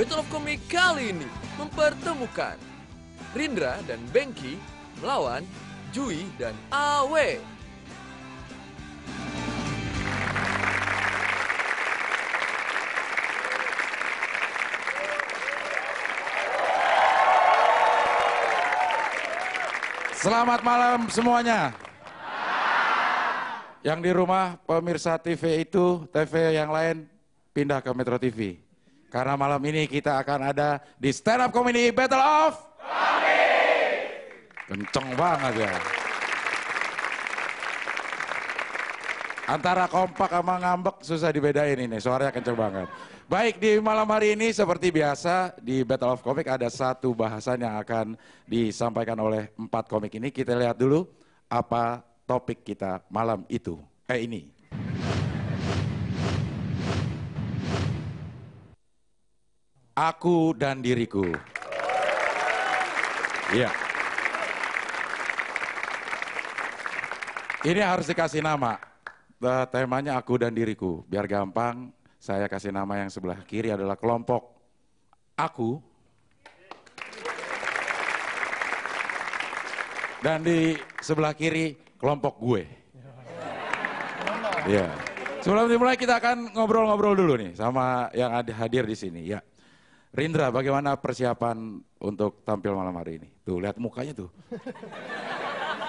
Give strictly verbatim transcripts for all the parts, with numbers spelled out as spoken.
Battle of Comic kali ini mempertemukan Rindra dan Bengki melawan Jui dan Awe. Selamat malam semuanya. Yang di rumah, pemirsa T V itu, T V yang lain, pindah ke Metro T V. Karena malam ini kita akan ada di Stand Up Comedy Battle of Comic. Kenceng banget ya. Antara kompak sama ngambek susah dibedain ini, suaranya kenceng banget. Baik, di malam hari ini seperti biasa di Battle of Comic ada satu bahasan yang akan disampaikan oleh empat komik ini. Kita lihat dulu apa topik kita malam itu, eh ini. Aku dan diriku. Iya. Yeah. Ini harus dikasih nama. Temanya aku dan diriku. Biar gampang, saya kasih nama yang sebelah kiri adalah kelompok aku. Dan di sebelah kiri kelompok gue. Ya. Yeah. Sebelum dimulai kita akan ngobrol-ngobrol dulu nih sama yang ada hadir di sini. Ya. Yeah. Rindra, bagaimana persiapan untuk tampil malam hari ini? Tuh, lihat mukanya tuh.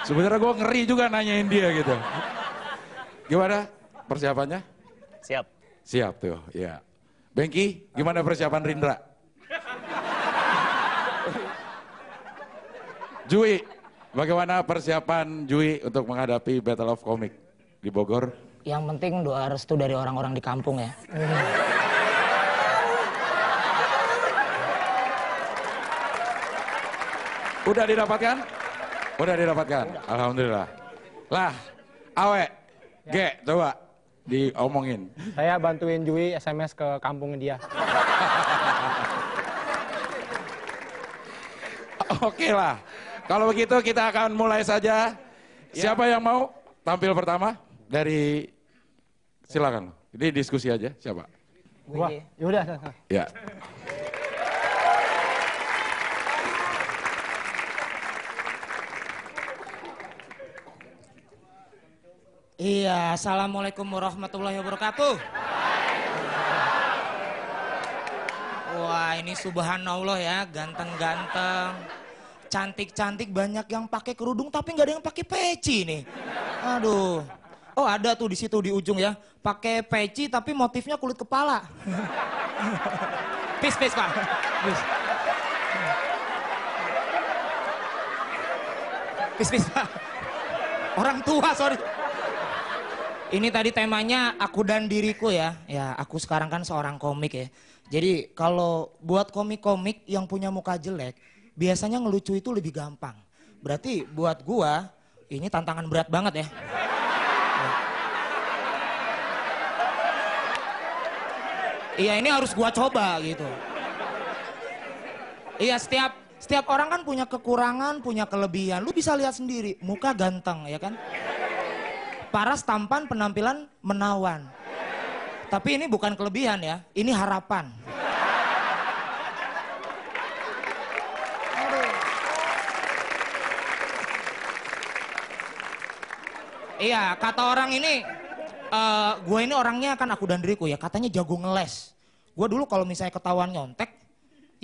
Sebenarnya gue ngeri juga nanyain dia gitu. Gimana persiapannya? Siap. Siap tuh, ya. Yeah. Bengki, gimana persiapan Rindra? Jui, bagaimana persiapan Jui untuk menghadapi Battle of Comic di Bogor? Yang penting doa restu dari orang-orang di kampung ya. Udah didapatkan? Udah didapatkan? Udah. Alhamdulillah. Lah, Awe, ya. Ge, coba diomongin. Saya bantuin Jui S M S ke kampung dia. Oke lah. Kalau begitu kita akan mulai saja. Siapa ya. Yang mau tampil pertama dari silakan. Jadi diskusi aja siapa? Gua. Yaudah. Ya. Iya, assalamualaikum warahmatullahi wabarakatuh. Wah, ini subhanallah ya, ganteng-ganteng. Cantik-cantik banyak yang pakai kerudung tapi nggak ada yang pakai peci nih. Aduh. Oh, ada tuh di situ di ujung ya. Pakai peci tapi motifnya kulit kepala. Peace, peace, Pak. Peace. Peace, peace, Pak. Orang tua, sorry. Ini tadi temanya aku dan diriku ya. Ya, aku sekarang kan seorang komik ya. Jadi kalau buat komik-komik yang punya muka jelek, biasanya ngelucu itu lebih gampang. Berarti buat gua ini tantangan berat banget ya. Iya, ini harus gua coba gitu. Iya, setiap setiap orang kan punya kekurangan, punya kelebihan. Lu bisa lihat sendiri, muka ganteng ya kan. Paras tampan, penampilan menawan. Tapi ini bukan kelebihan ya, ini harapan. Iya, kata orang ini, uh, gue ini orangnya kan aku dan diriku ya, katanya jago ngeles. Gue dulu kalau misalnya ketahuan nyontek,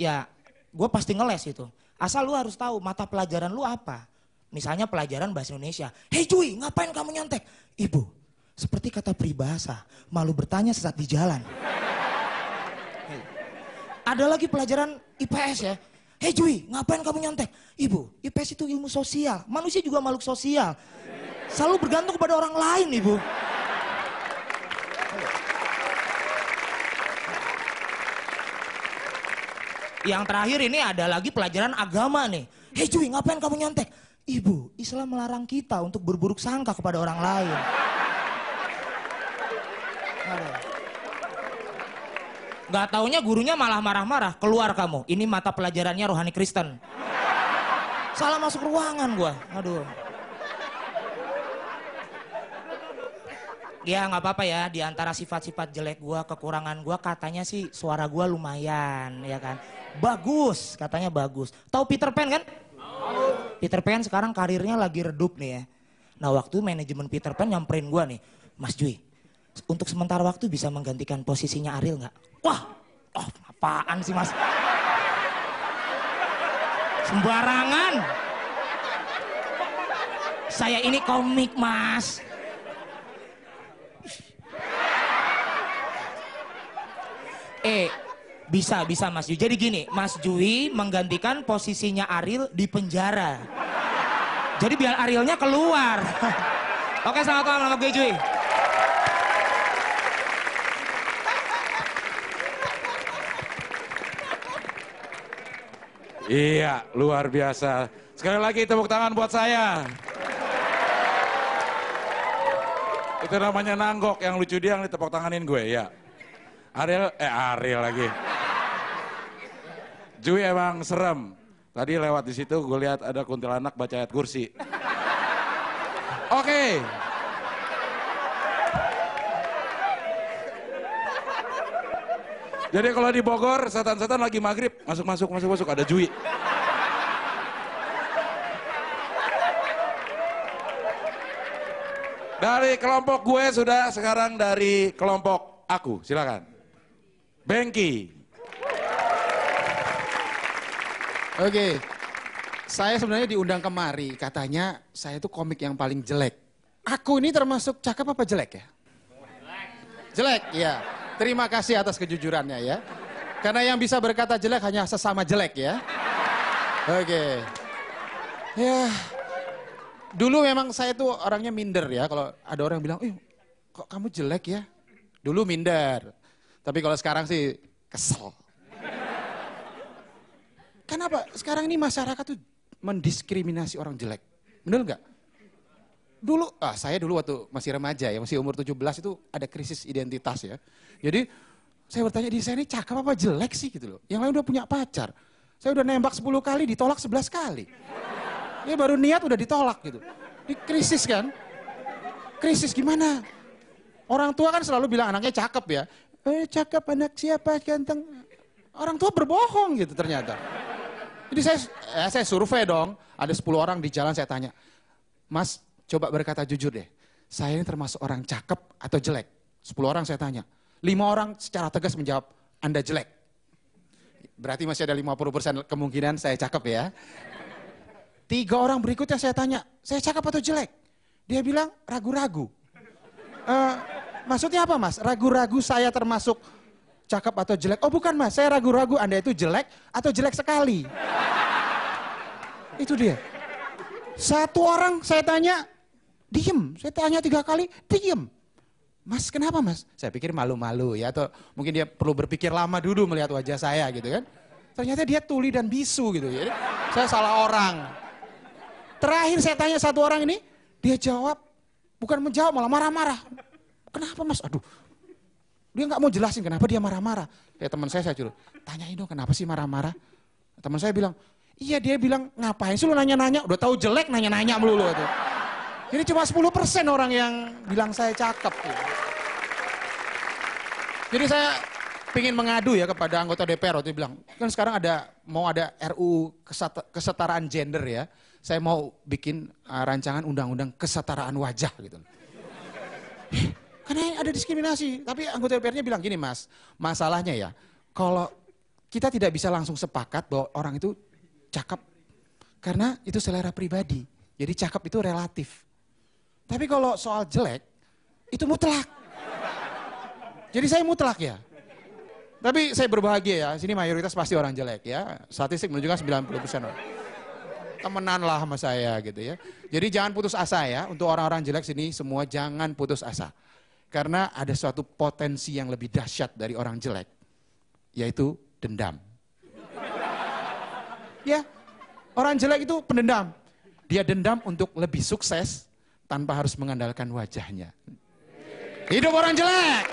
ya gue pasti ngeles itu. Asal lu harus tahu mata pelajaran lu apa. Misalnya pelajaran bahasa Indonesia. Hei Jui, ngapain kamu nyontek? Ibu, seperti kata peribahasa, malu bertanya sesat di jalan. Hey. Ada lagi pelajaran I P S ya. Hei Jui, ngapain kamu nyontek? Ibu, I P S itu ilmu sosial, manusia juga makhluk sosial. Selalu bergantung kepada orang lain, Ibu. Yang terakhir ini ada lagi pelajaran agama nih. Hei Jui, ngapain kamu nyontek? Ibu, Islam melarang kita untuk berburuk sangka kepada orang lain. Gak taunya gurunya malah marah-marah. Keluar kamu, ini mata pelajarannya rohani Kristen. Salah masuk ruangan gua, aduh. Ya nggak apa-apa ya, di antara sifat-sifat jelek gue, kekurangan gue, katanya sih suara gue lumayan, ya kan. Bagus, katanya bagus. Tahu Peter Pan kan? Peter Pan sekarang karirnya lagi redup nih ya. Nah waktu manajemen Peter Pan nyamperin gue nih, Mas Jui, untuk sementara waktu bisa menggantikan posisinya Ariel nggak? Wah, oh apaan sih Mas? Sembarangan. Saya ini komik Mas. Eh, bisa, bisa Mas Jui. Jadi gini, Mas Jui menggantikan posisinya Ariel di penjara. Jadi biar Arielnya keluar. Oke, selamat malam, selamat gue Jui. Iya, luar biasa. Sekali lagi tepuk tangan buat saya. Itu namanya nanggok, yang lucu dia yang ditepuk tanganin gue, ya. Ariel, eh Ariel lagi. Jui emang serem. Tadi lewat di situ gue lihat ada kuntilanak baca ayat kursi. Oke. Okay. Jadi kalau di Bogor, setan-setan lagi maghrib. Masuk-masuk, masuk-masuk, ada Jui. Dari kelompok gue sudah, sekarang dari kelompok aku, silakan. Bengki. Oke, okay. Saya sebenarnya diundang kemari, katanya saya itu komik yang paling jelek. Aku ini termasuk cakep apa jelek ya? Jelek, ya. Terima kasih atas kejujurannya ya. Karena yang bisa berkata jelek hanya sesama jelek ya. Oke. Okay. Ya, dulu memang saya tuh orangnya minder ya. Kalau ada orang yang bilang, eh, kok kamu jelek ya? Dulu minder. Tapi kalau sekarang sih kesel. Kenapa? Sekarang ini masyarakat tuh mendiskriminasi orang jelek. Bener nggak? Dulu, ah saya dulu waktu masih remaja ya, masih umur tujuh belas itu ada krisis identitas ya. Jadi saya bertanya, di saya ini cakep apa jelek sih gitu loh. Yang lain udah punya pacar. Saya udah nembak sepuluh kali, ditolak sebelas kali. Ini baru niat udah ditolak gitu. Ini krisis kan? Krisis gimana? Orang tua kan selalu bilang anaknya cakep ya. Eh cakep anak siapa ganteng. Orang tua berbohong gitu ternyata. Jadi saya eh, saya survei dong. Ada sepuluh orang di jalan saya tanya. Mas coba berkata jujur deh. Saya ini termasuk orang cakep atau jelek? sepuluh orang saya tanya. lima orang secara tegas menjawab Anda jelek. Berarti masih ada lima puluh persen kemungkinan saya cakep ya. Tiga orang berikutnya saya tanya. Saya cakep atau jelek? Dia bilang ragu-ragu. Uh, maksudnya apa mas? Ragu-ragu saya termasuk cakep atau jelek? Oh bukan mas, saya ragu-ragu Anda itu jelek atau jelek sekali. Itu dia. Satu orang saya tanya, diem. Saya tanya tiga kali, diem. Mas kenapa mas? Saya pikir malu-malu ya, atau mungkin dia perlu berpikir lama dulu melihat wajah saya gitu kan. Ternyata dia tuli dan bisu gitu. Jadi saya salah orang. Terakhir saya tanya satu orang ini, dia jawab. Bukan menjawab, malah marah-marah. Kenapa mas? Aduh. Dia nggak mau jelasin kenapa dia marah-marah. Ya teman saya, saya curut. Tanyain dong kenapa sih marah-marah. Teman saya bilang, iya dia bilang, ngapain sih lu nanya-nanya? Udah tahu jelek nanya-nanya melulu. Tuh. Jadi cuma sepuluh persen orang yang bilang saya cakep. Tuh. Jadi saya pingin mengadu ya kepada anggota D P R waktu itu bilang, kan sekarang ada mau ada R U U kesetaraan gender ya. Saya mau bikin uh, rancangan undang-undang kesetaraan wajah gitu. Eh, karena ada diskriminasi, tapi anggota D P R-nya bilang gini mas, masalahnya ya, kalau kita tidak bisa langsung sepakat bahwa orang itu cakep, karena itu selera pribadi, jadi cakep itu relatif. Tapi kalau soal jelek, itu mutlak. Jadi saya mutlak ya. Tapi saya berbahagia ya, sini mayoritas pasti orang jelek ya, statistik menunjukkan sembilan puluh persen orang. Temenanlah sama saya gitu ya. Jadi jangan putus asa ya. Untuk orang-orang jelek sini semua jangan putus asa. Karena ada suatu potensi yang lebih dahsyat dari orang jelek. Yaitu dendam. Ya, orang jelek itu pendendam. Dia dendam untuk lebih sukses tanpa harus mengandalkan wajahnya. Hidup orang jelek!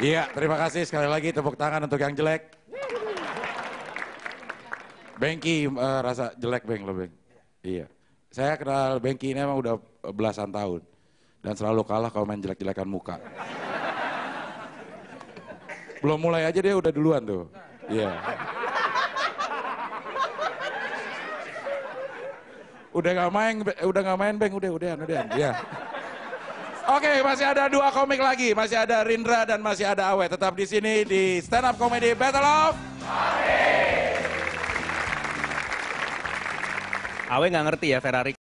Iya, terima kasih sekali lagi tepuk tangan untuk yang jelek. Bengki uh, rasa jelek Beng lo Beng. Iya. saya kenal Bengki ini emang udah belasan tahun. Dan selalu kalah kalau main jelek-jelekan muka. Belum mulai aja dia udah duluan tuh. Iya. Yeah. Udah gak main, udah gak main Beng, udah, udah, udah, ya. Yeah. Oke, okay, masih ada dua komik lagi, masih ada Rindra dan masih ada Awe. Tetap di sini di Stand Up Comedy Battle of Comic. Awe nggak ngerti ya Ferrari.